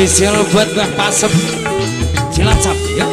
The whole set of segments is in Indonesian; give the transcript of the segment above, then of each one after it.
Spesial buat Mbah Pasem Cilacap ya.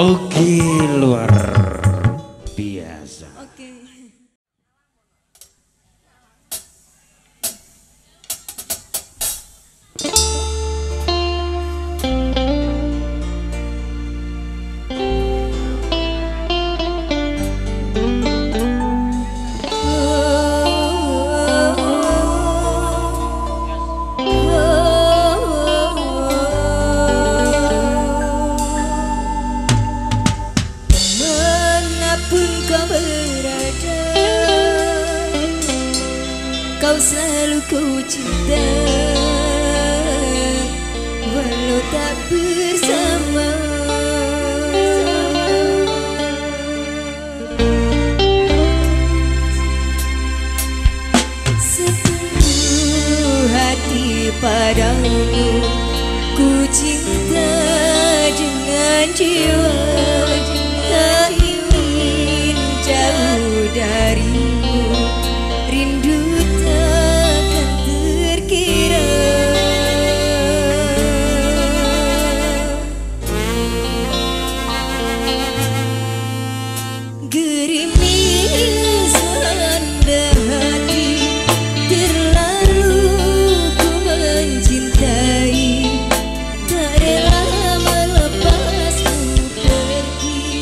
Oke, luar biasa. Oke. Kau selalu ku cinta, walau tak bersama. Sepenuh hati padamu ku cinta dengan jiwa, tak ingin jauh darimu, rindu takkan terkira. Gerimis landa hati, terlalu ku mencintai, tak rela melepasku pergi.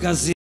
gazeta.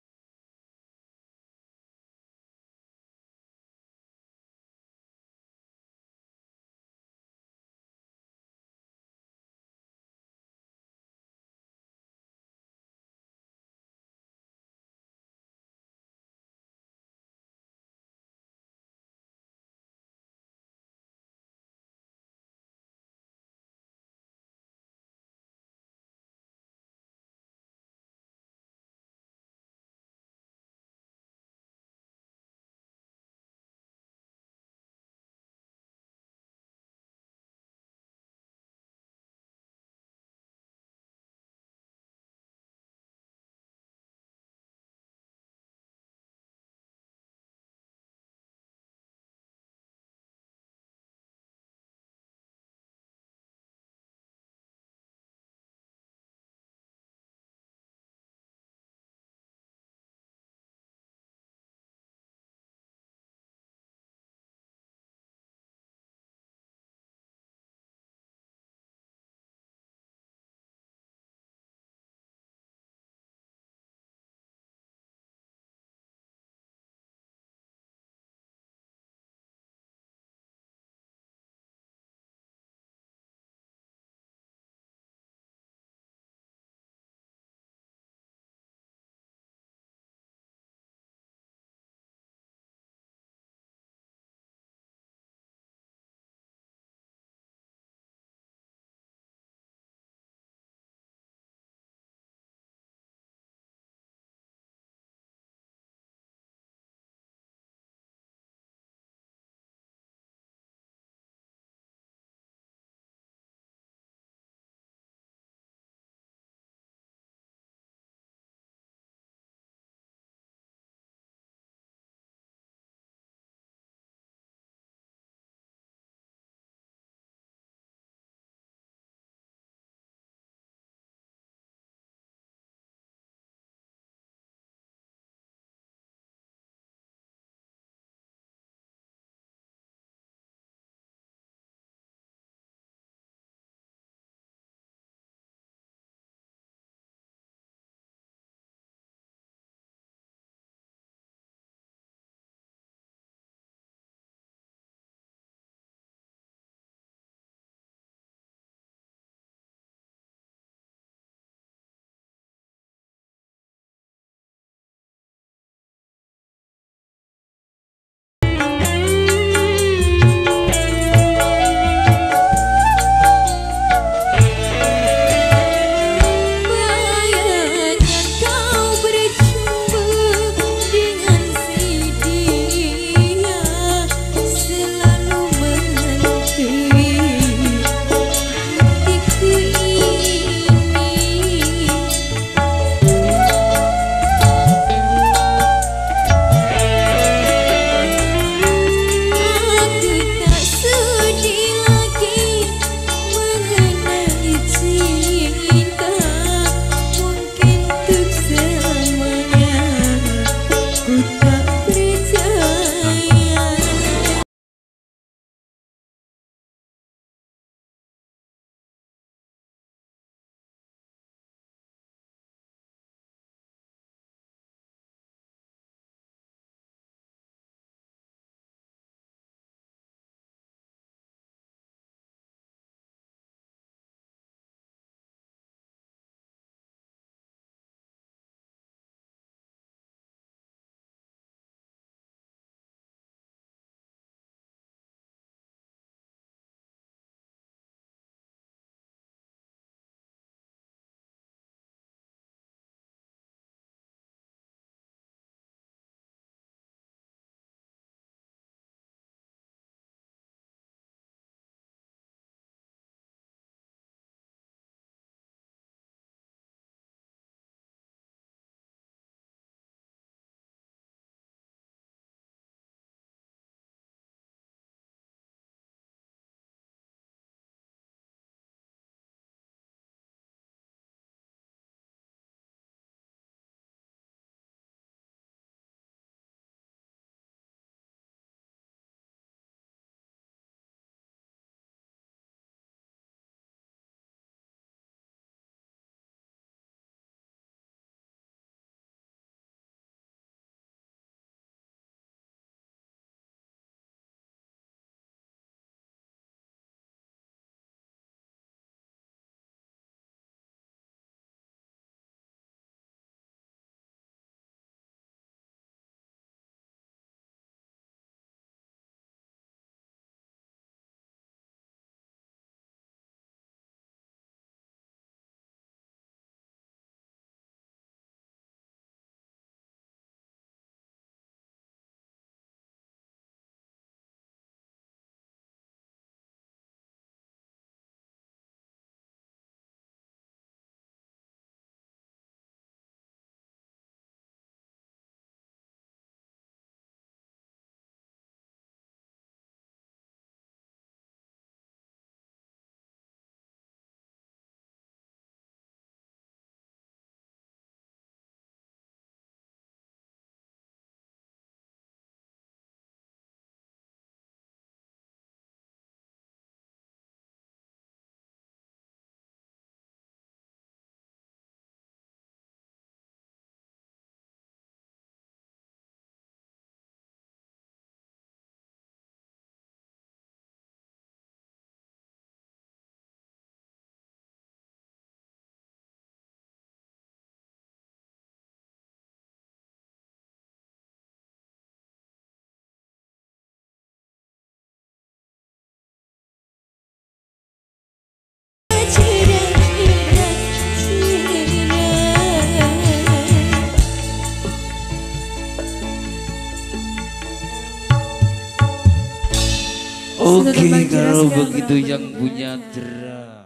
Oke kalau begitu yang punya dera.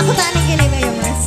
Aku tak nih gini kayak mas.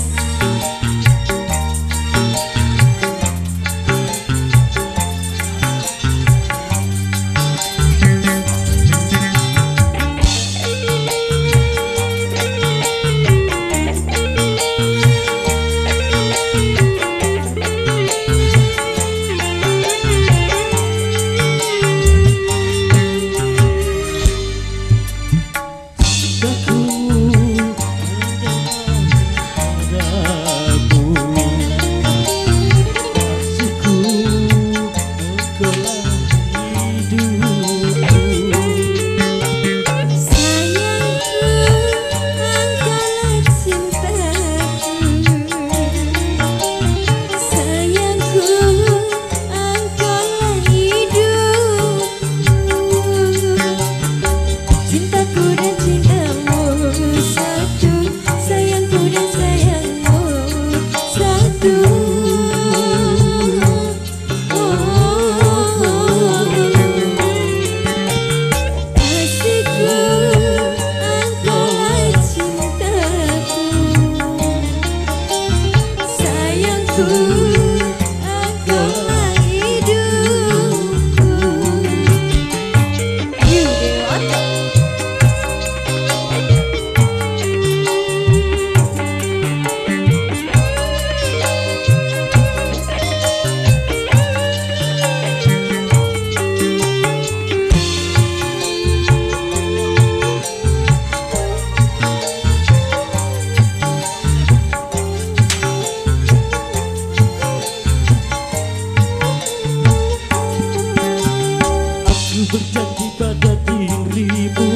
Berjanji pada dirimu,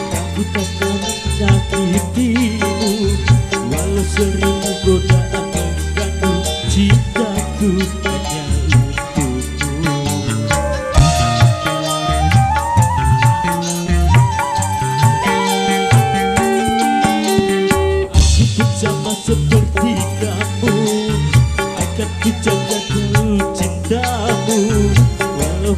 aku tak pernah menyakitimu, walau sering godaan mengganggu cintaku hanya untukmu. Aku pun sama seperti kamu, akan ku jaga cintamu, walau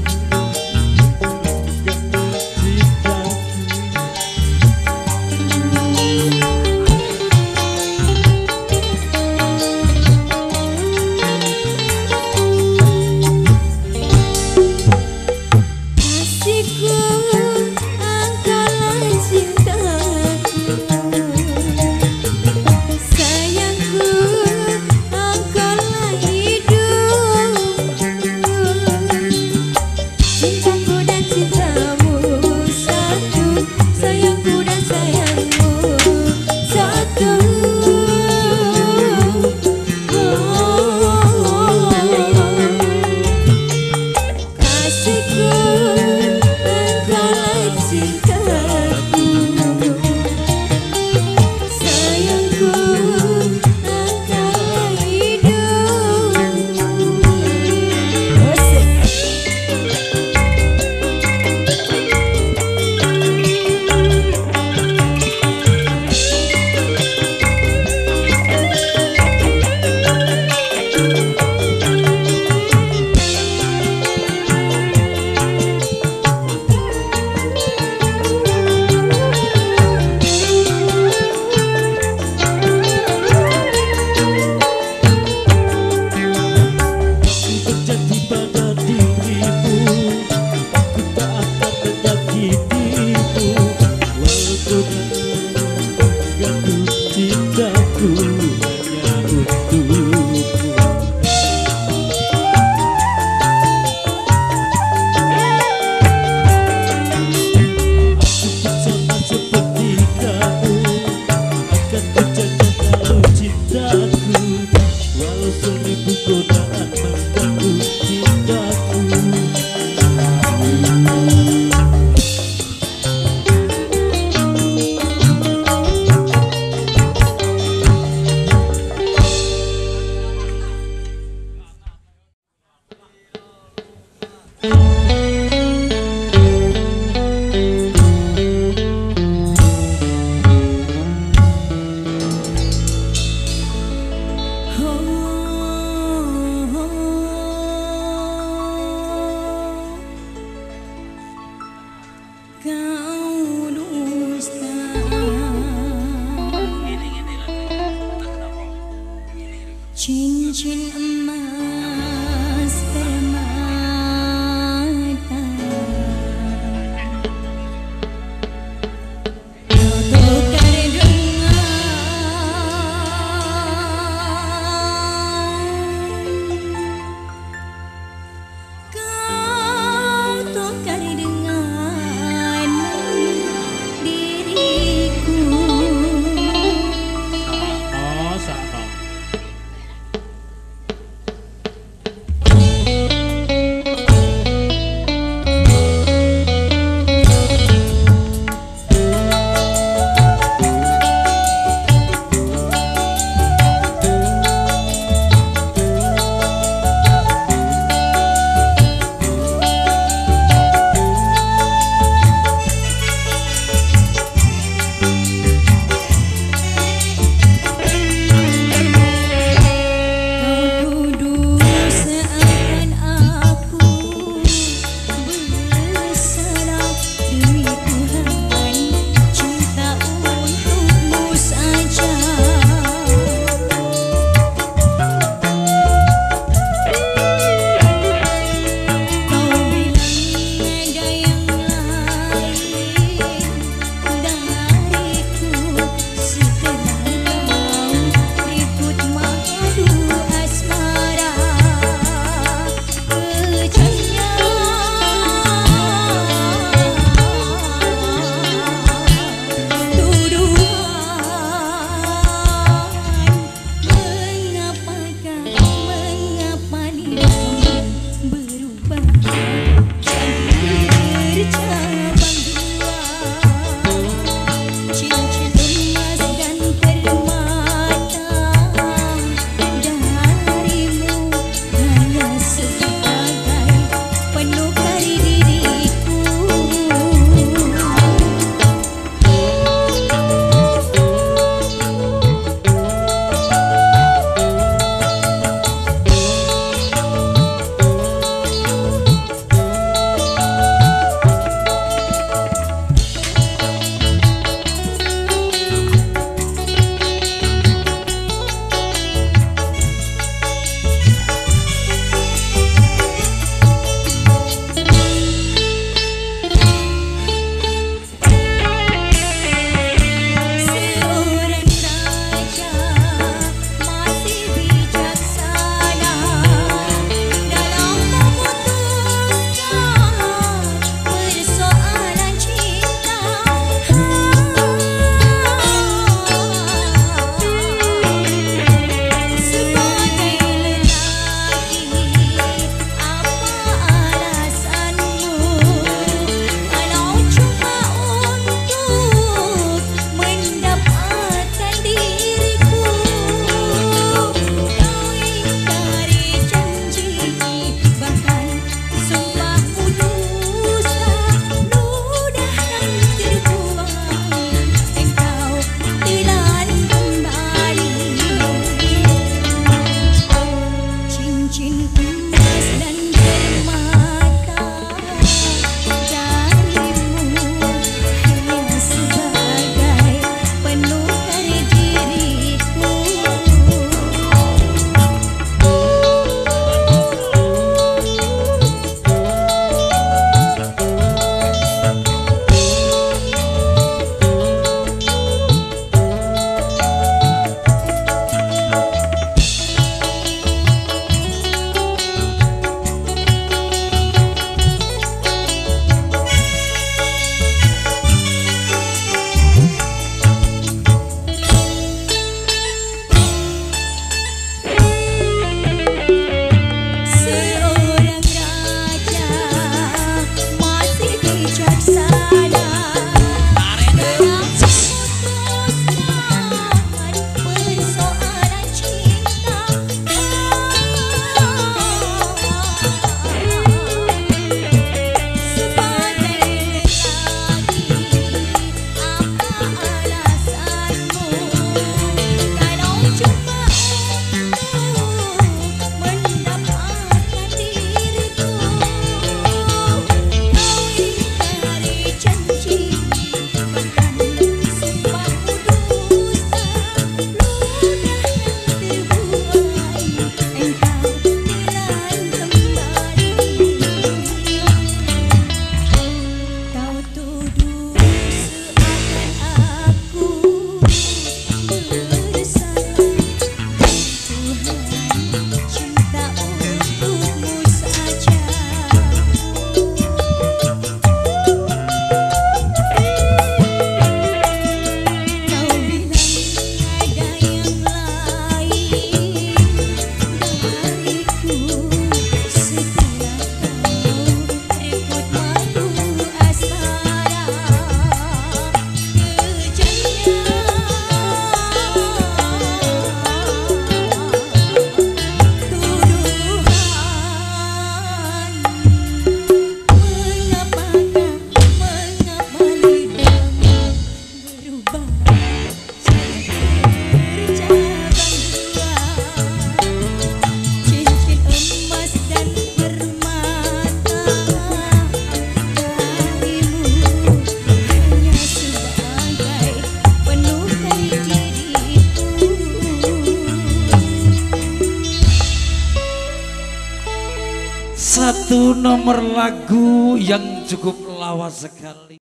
Satu nomor lagu yang cukup lawas sekali.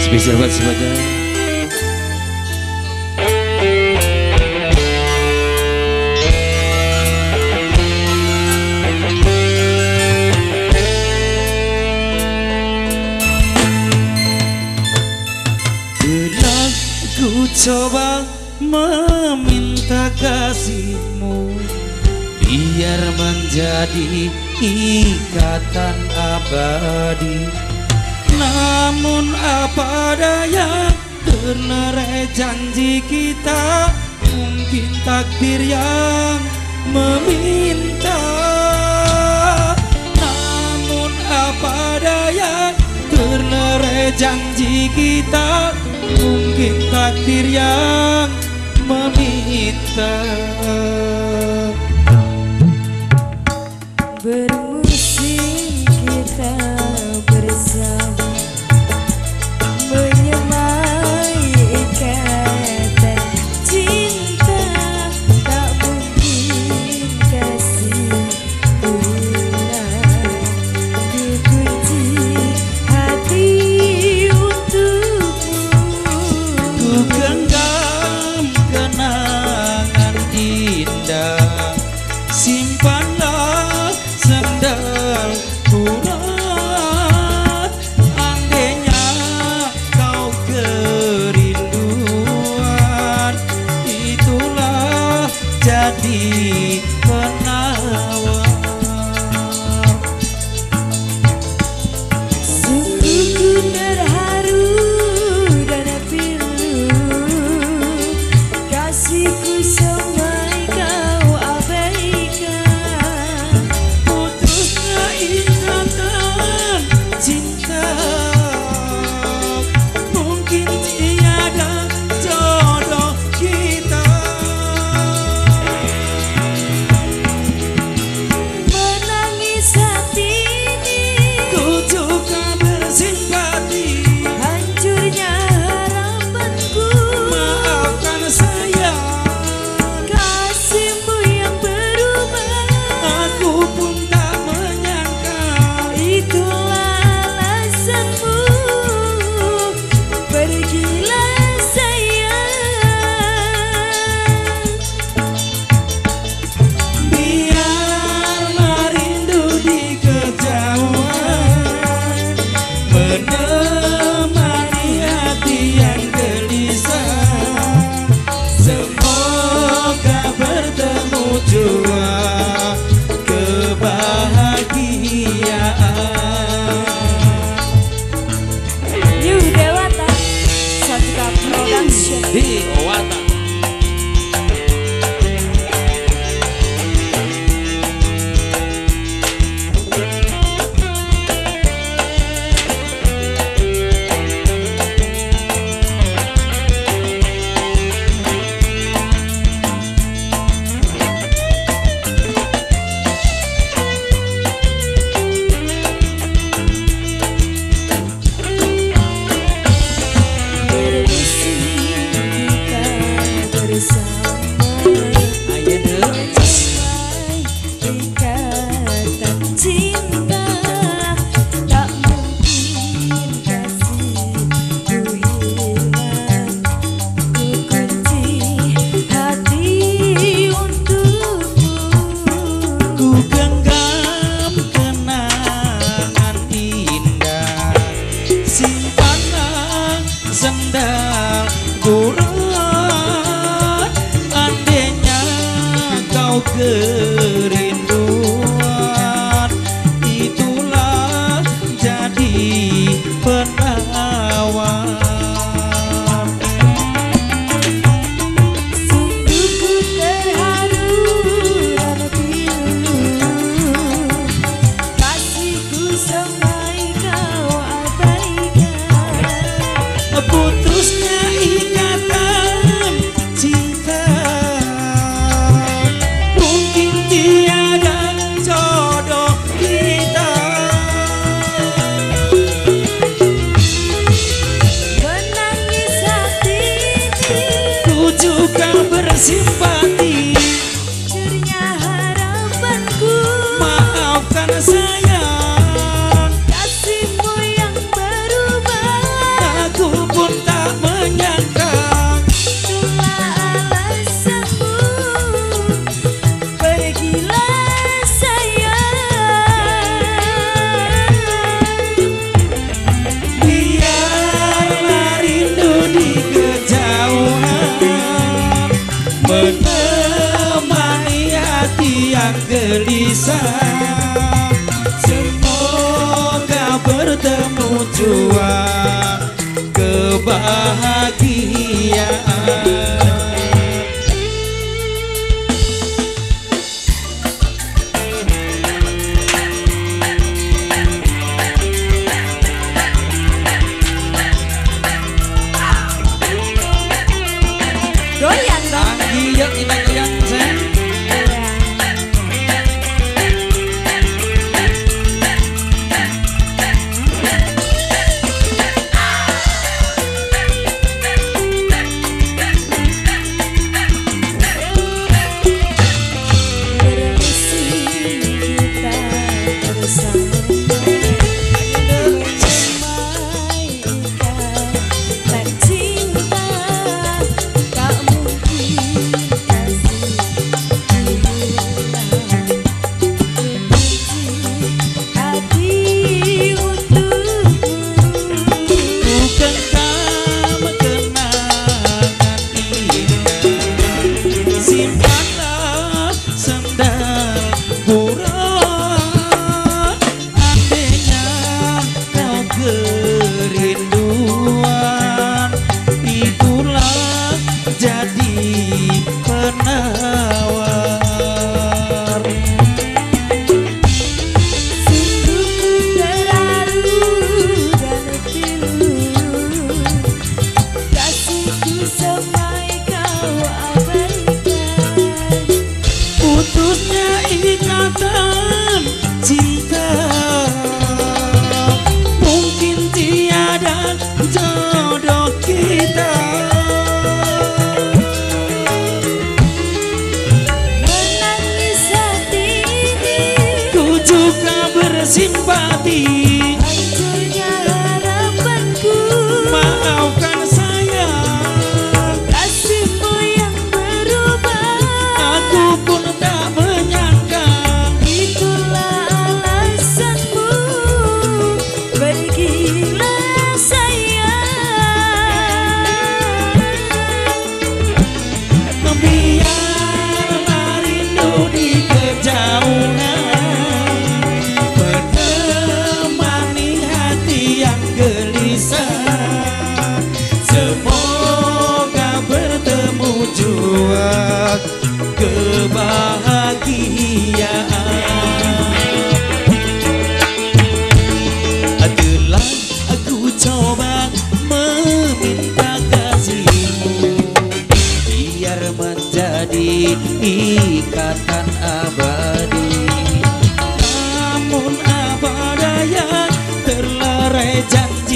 Spesial buat semuanya. Coba meminta kasihmu, biar menjadi ikatan abadi. Namun apa daya, ternerai janji kita, mungkin takdir yang meminta. Namun apa daya, ternerai janji kita, mungkin takdir yang meminta. Bermusik kita bersama, menyemai ikatan cinta. Tak mungkin kasih punah, dikunci hati untuk. Ku genggam kenangan indah, simpanlah sendiri.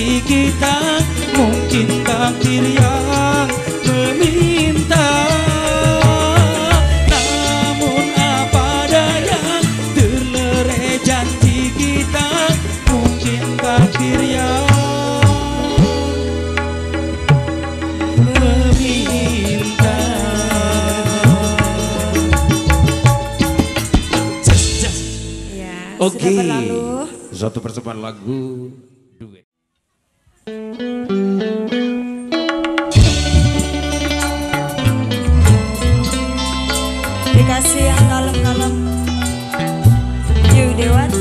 hati kita, mungkin takdir yang meminta. Namun apa daya, terleleh janji kita, mungkin takdir yang oke, satu persembahan lagu duet. Dikasih yang kalem-kalem New Dewata.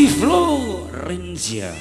di Florencia.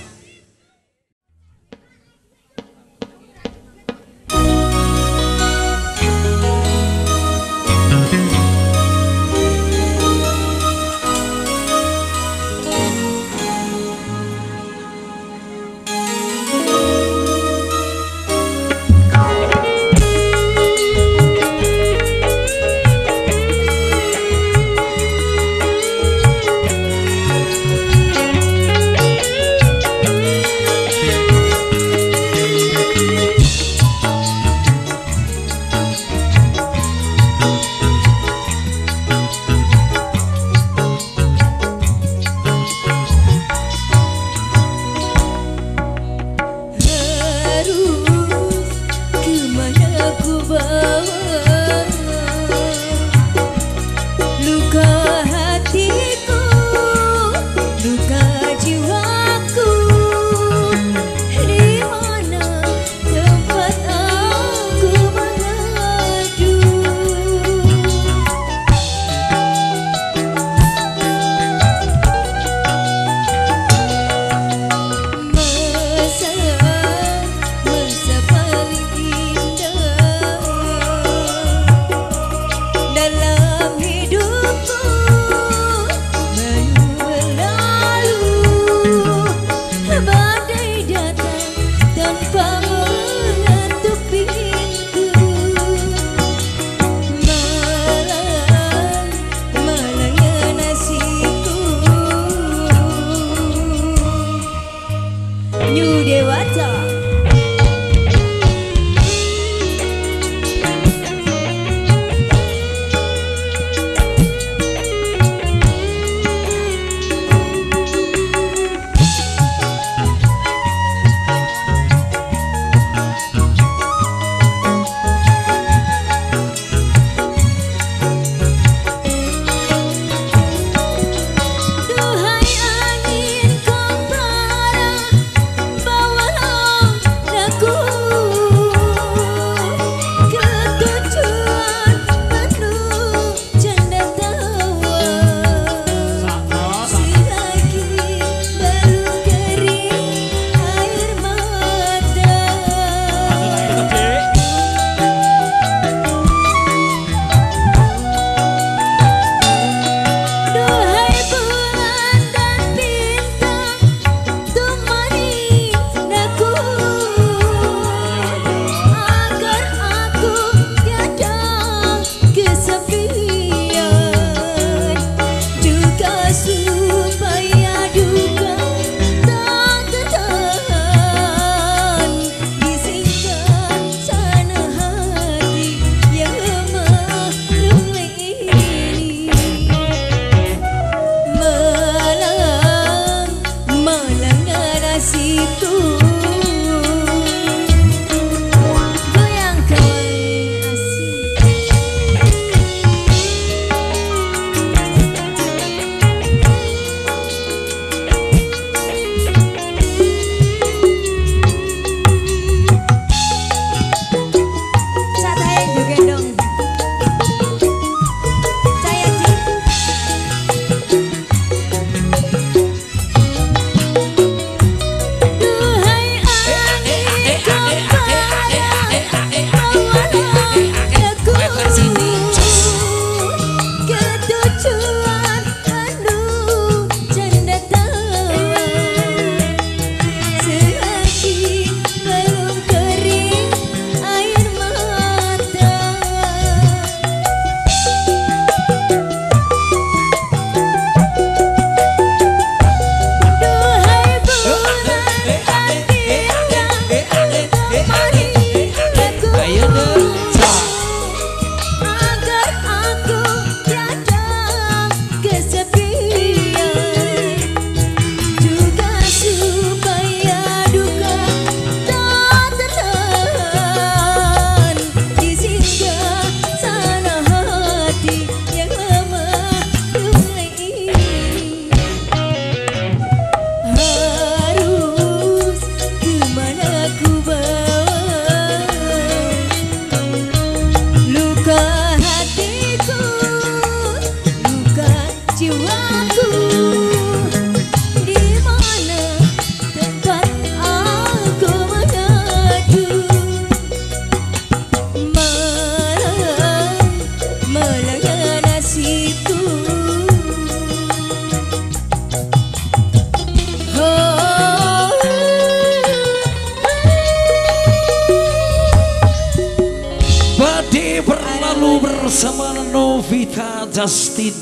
bersama Novita Justin.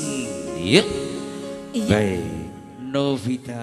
Yep. Iya. Baik. Novita.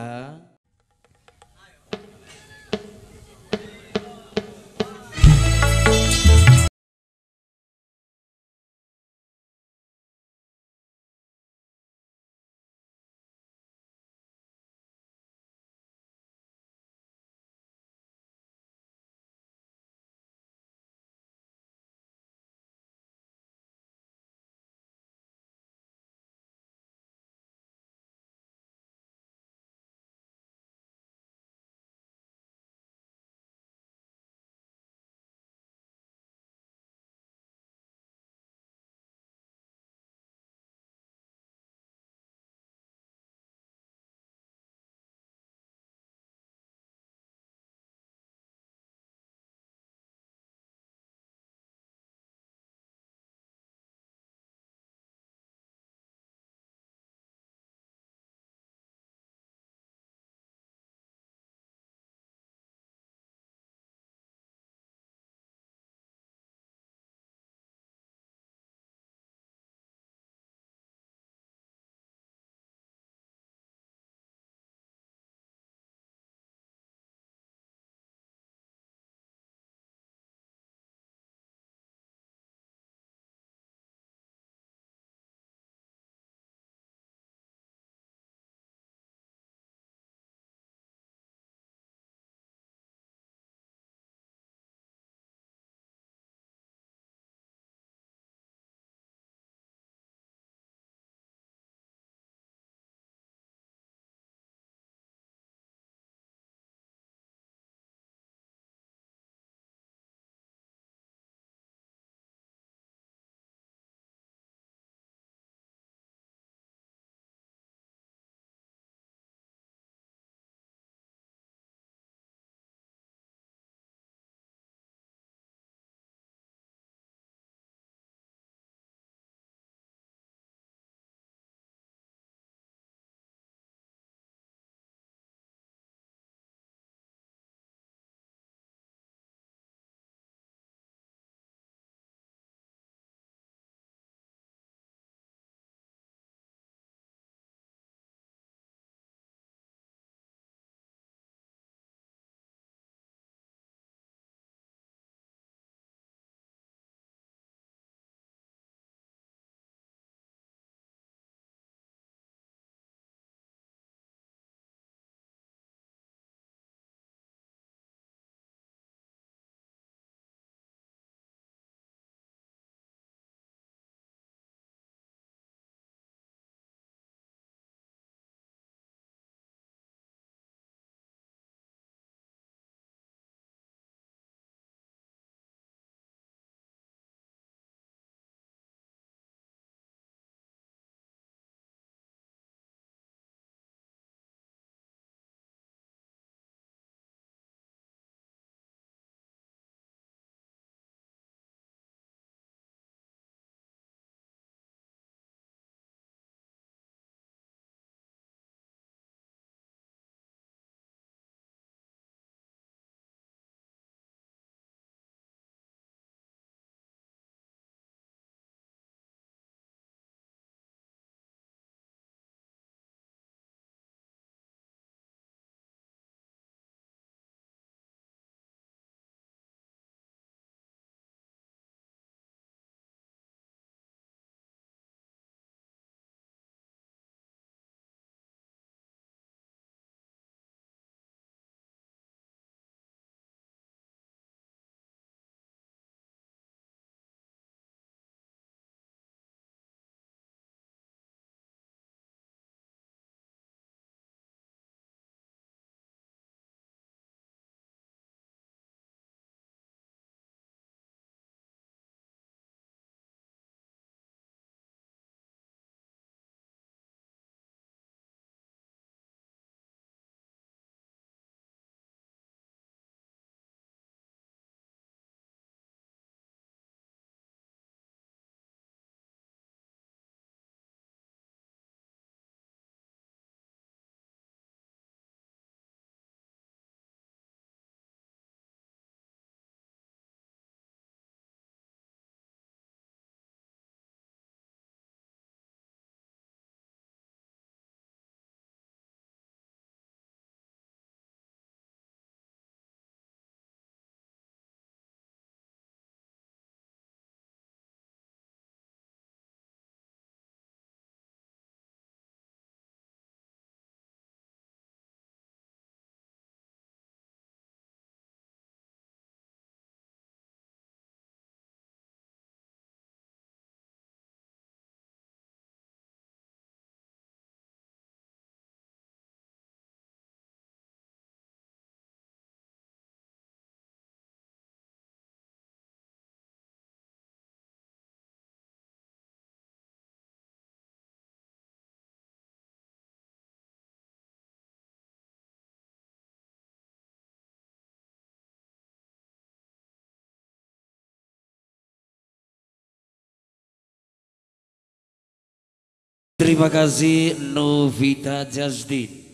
Terima kasih Novita Jazdin.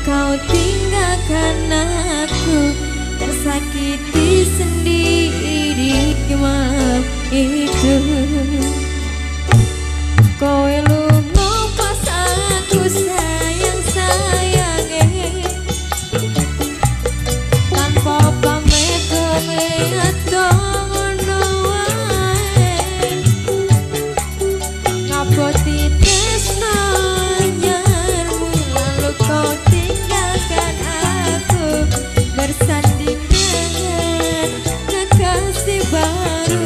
Kau tinggalkan aku, tersakiti sendiri malam itu. Kowe lunga pas aku sayang-sayang, tanpa pamit kowe ngono wae. Ngapa titresno anyarmu lalu kau bersanding dengan kekasih baru.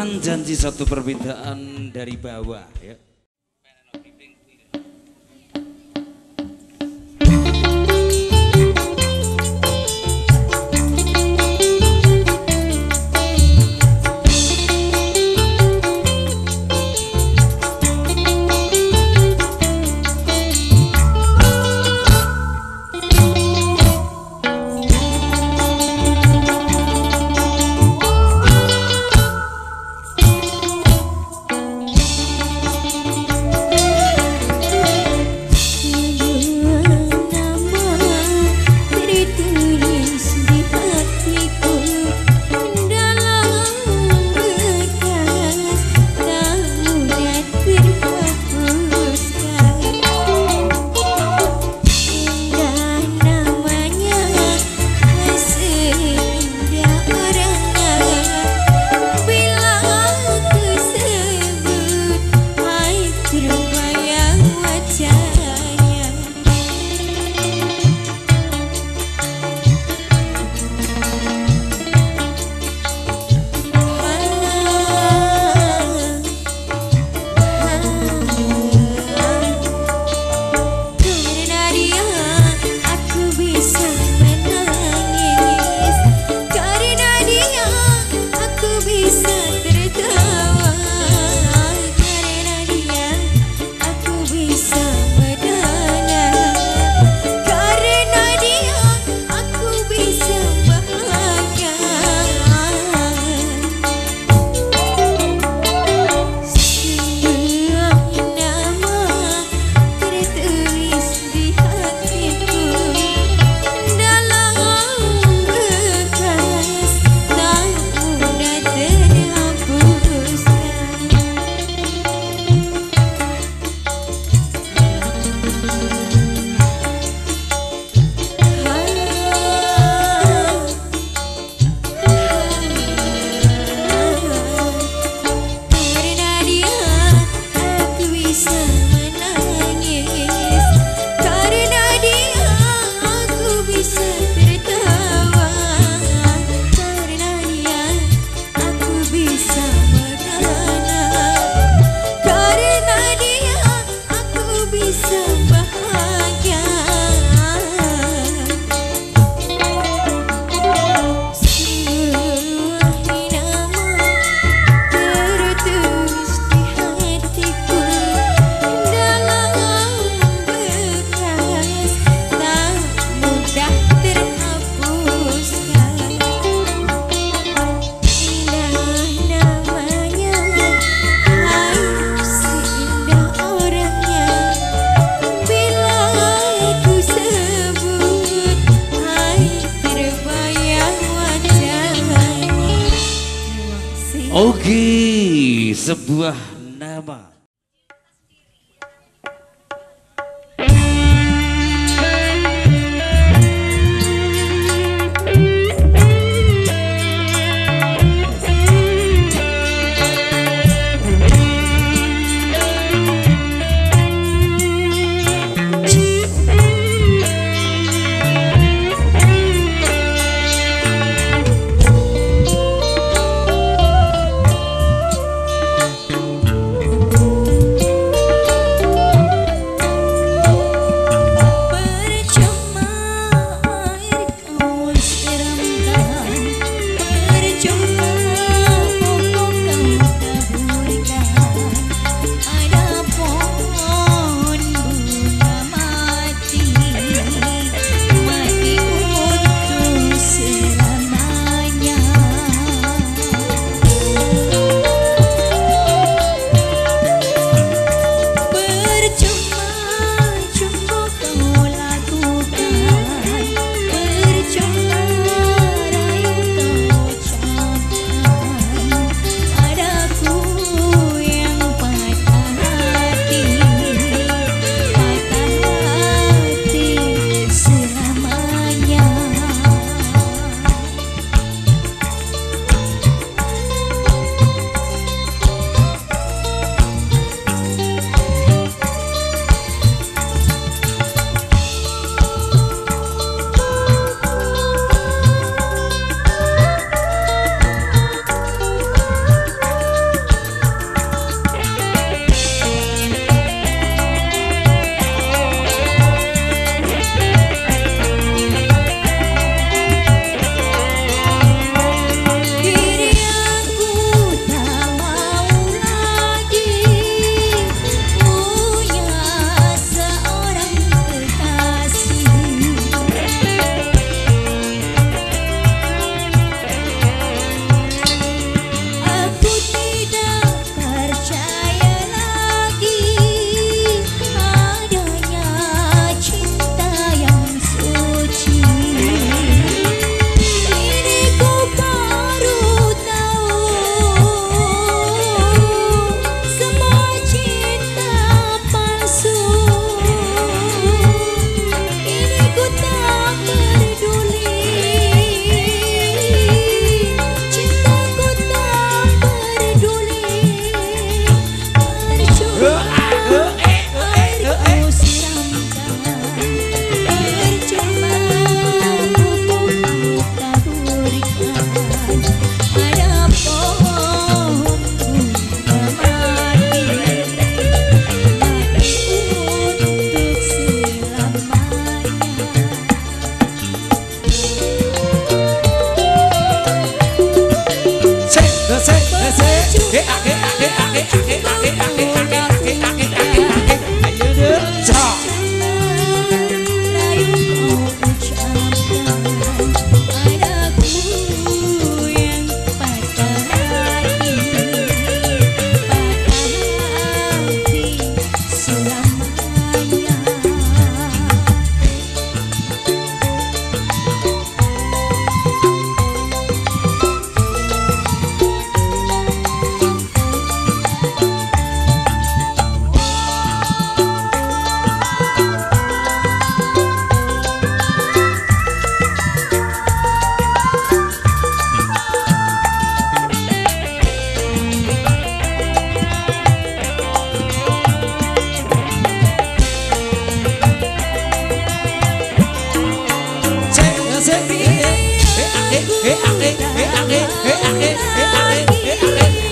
Bukan janji satu perbedaan dari bawah ya. Oke, sebuah nama.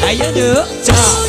Ayo duk, cok.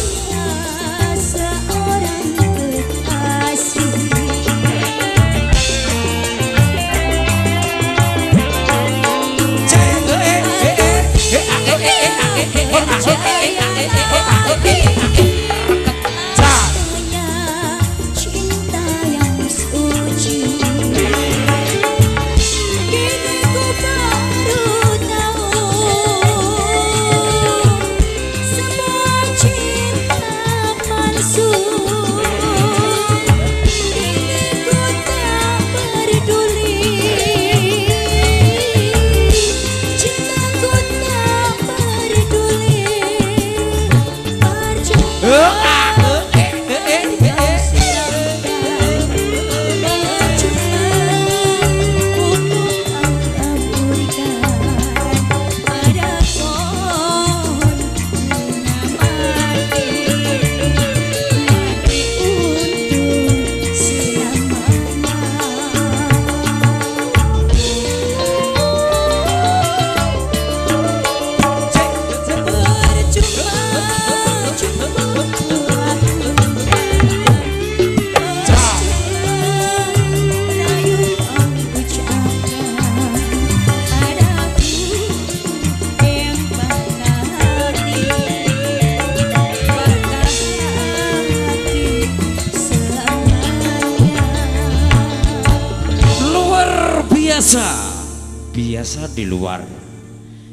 Biasa di luar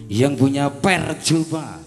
yang punya percuma.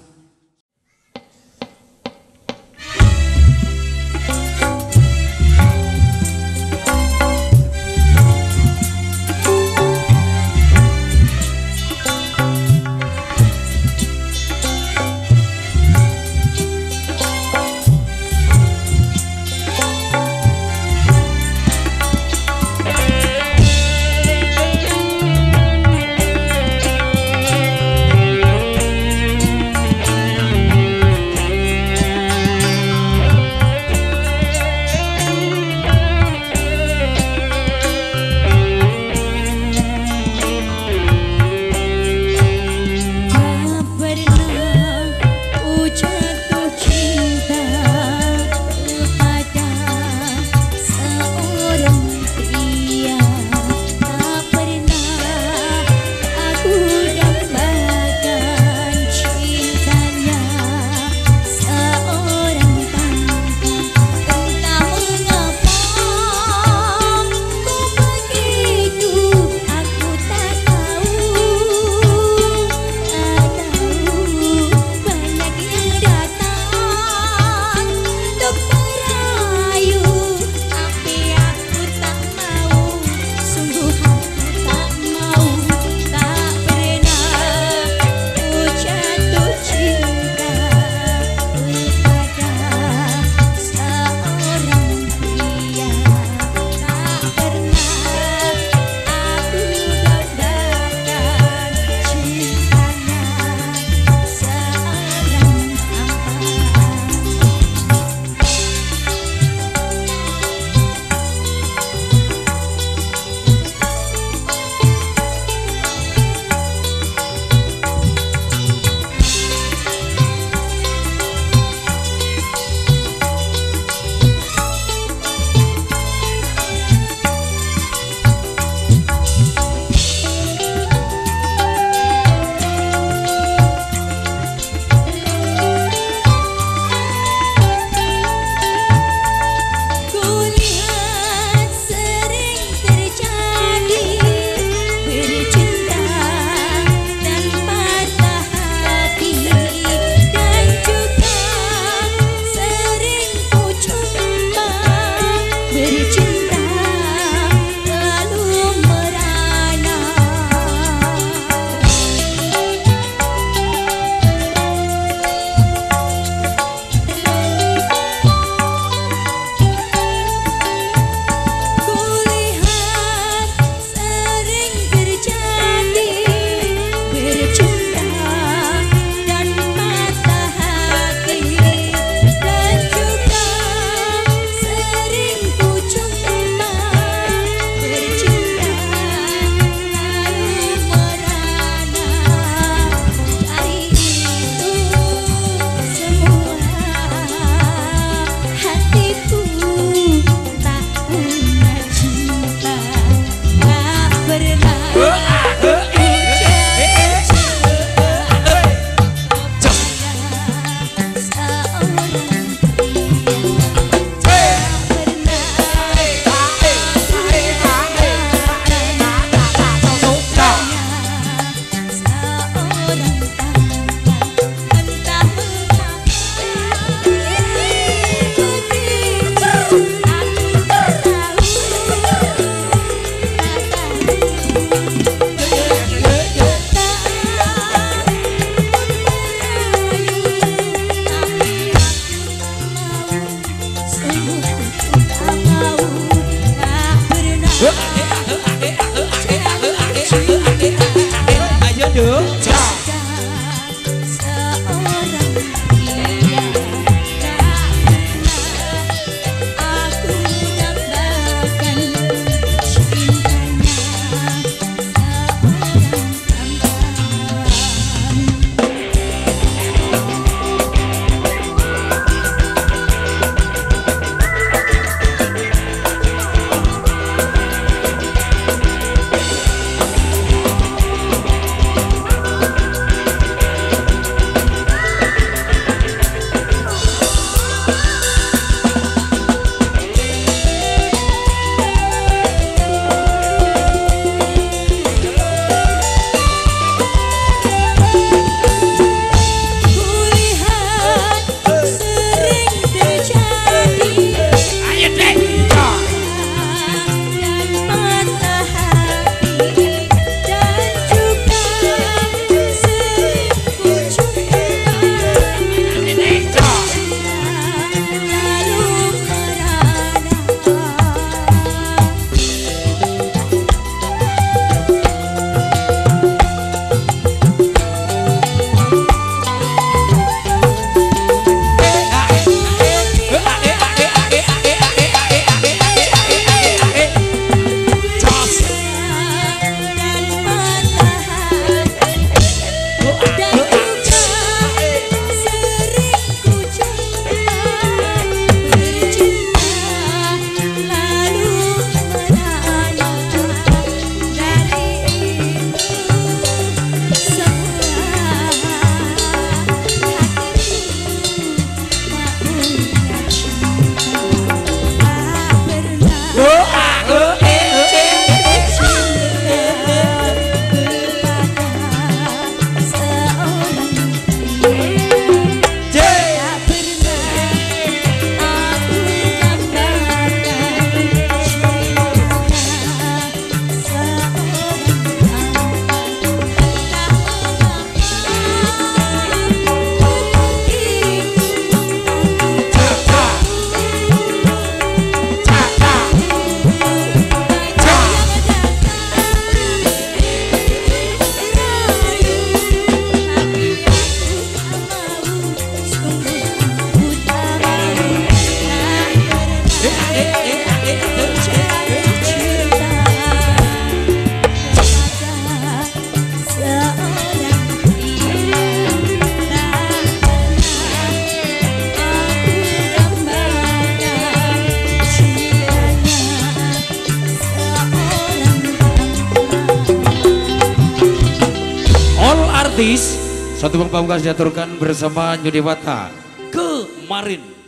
Satu Bang Pamungkas diaturkan bersama New Dewata kemarin.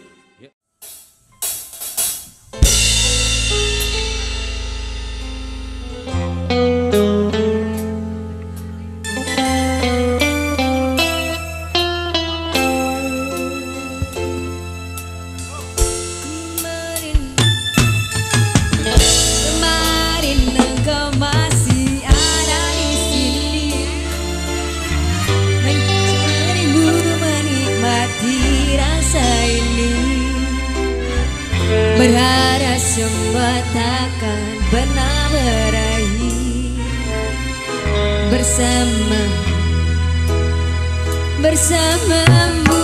Berharap semua takkan pernah berakhir. Bersamamu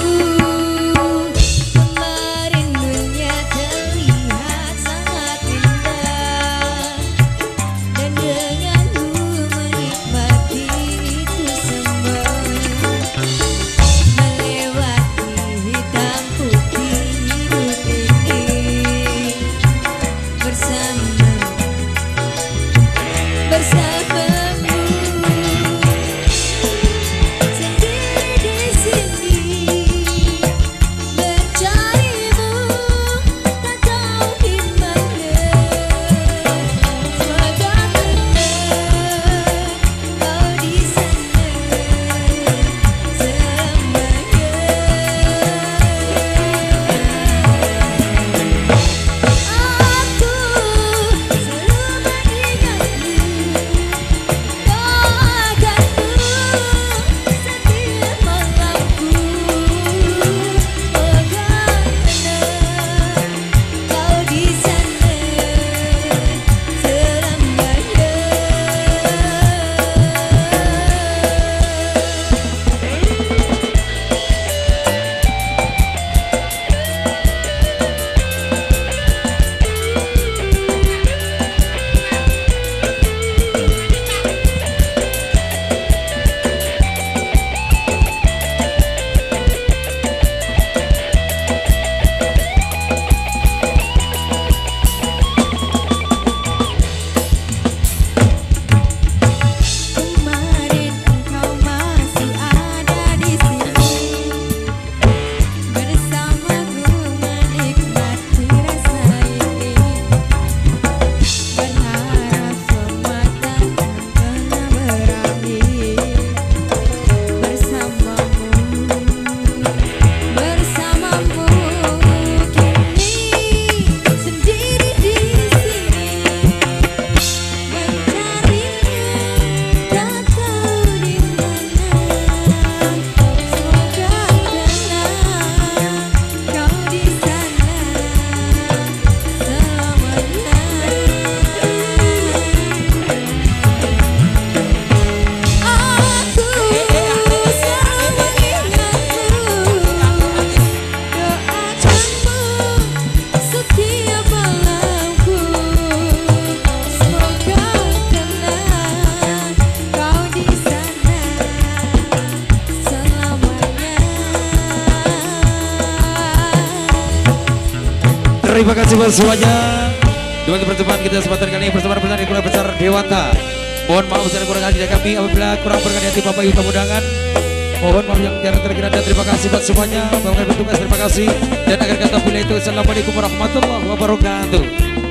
kemarin dunia terlihat sangat indah, dan denganmu menikmati itu semua. Melewati hitam putih hidup ini bersama. Terima kasih buat semuanya. Dua pertemuan kita kesempatan kali ini bersama-sama dengan besar Dewata. Mohon maaf besar kurang hati dari kami apabila kurang berkenan hati Bapak Ibu tamu undangan. Mohon maaf yang tiada terkira dan terima kasih buat semuanya. Bangga bertugas terima kasih dan akhir kata bila itu assalamualaikum warahmatullahi wabarakatuh.